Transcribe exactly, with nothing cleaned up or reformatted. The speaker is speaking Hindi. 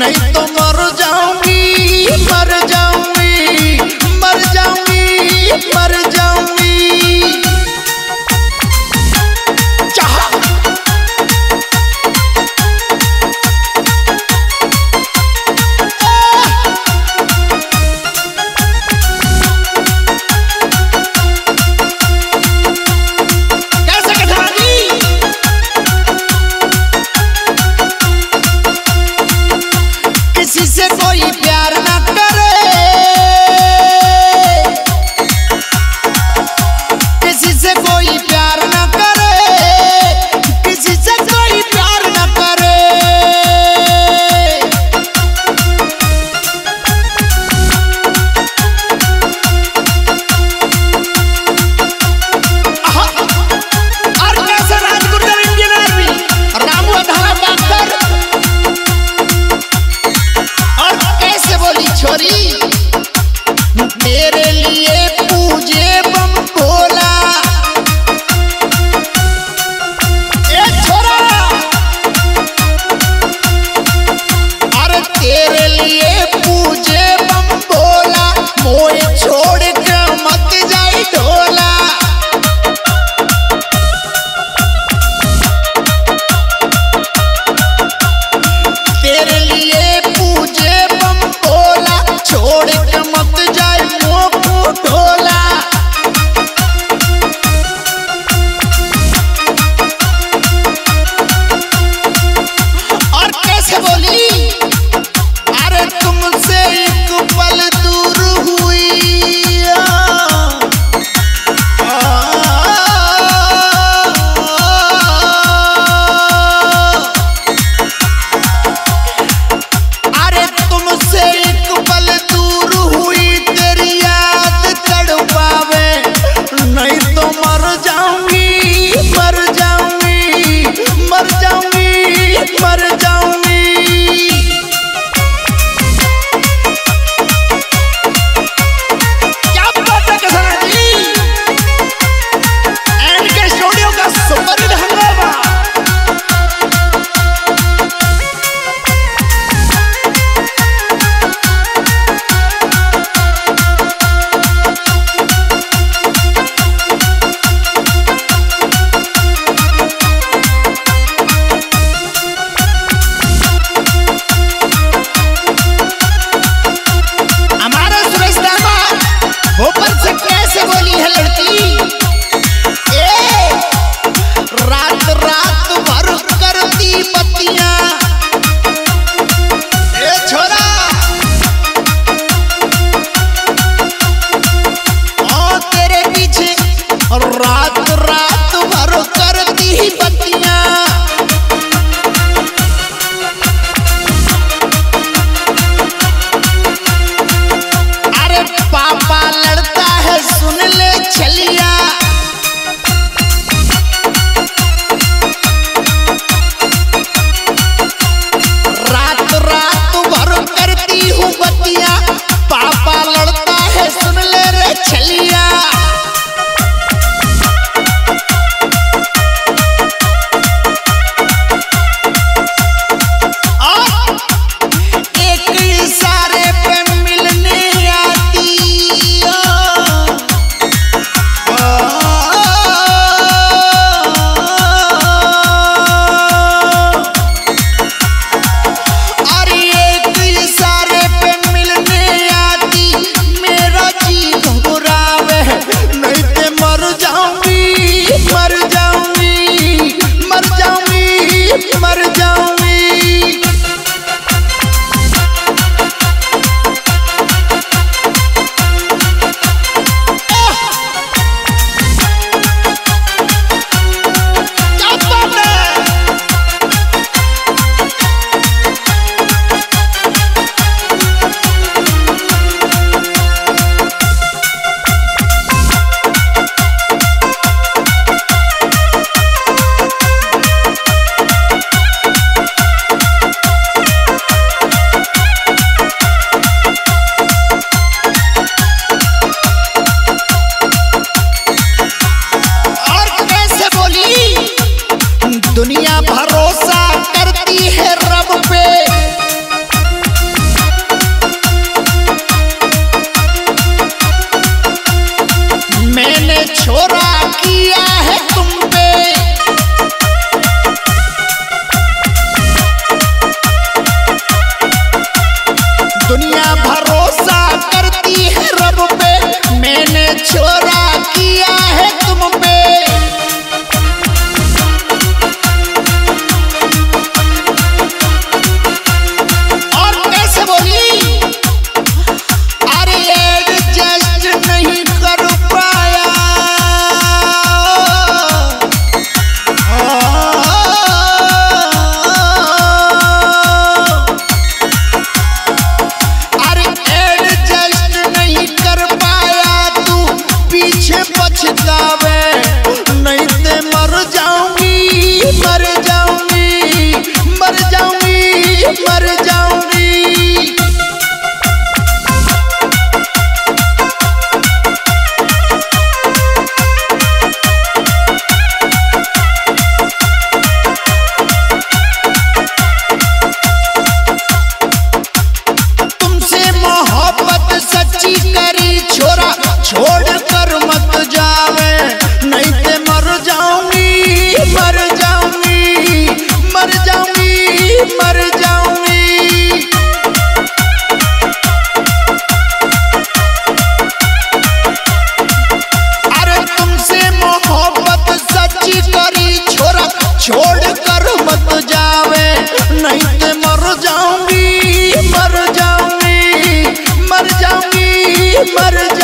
नहीं तो मर जाऊंगी मर जाऊंगी मर जाऊंगी मर जाऊंगी। किसी से छोरा किया है तुम में, और कैसे बोली, अरे एडजस्ट नहीं कर पाया। अरे एडजस्ट नहीं कर पाया, तू पीछे पछतावे नहीं ते मर जाऊंगी, मर जाऊंगी, मर जाऊंगी, मर जाऊंगी। तुमसे मोहब्बत सच्ची करी छोरा, छोड़ कर मत जावे नहीं ते मर जाऊंगी, मर जाऊंगी, मर जाऊंगी, मर जाऊंगी। अरे तुमसे मोहब्बत सच्ची करी छोरा, छोड़ कर मत जावे नहीं ते मर जाऊंगी, मर जाऊंगी, मर जाऊंगी, मर जाऊंगी।